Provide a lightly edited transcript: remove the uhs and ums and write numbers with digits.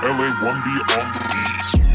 LA1B on the beat.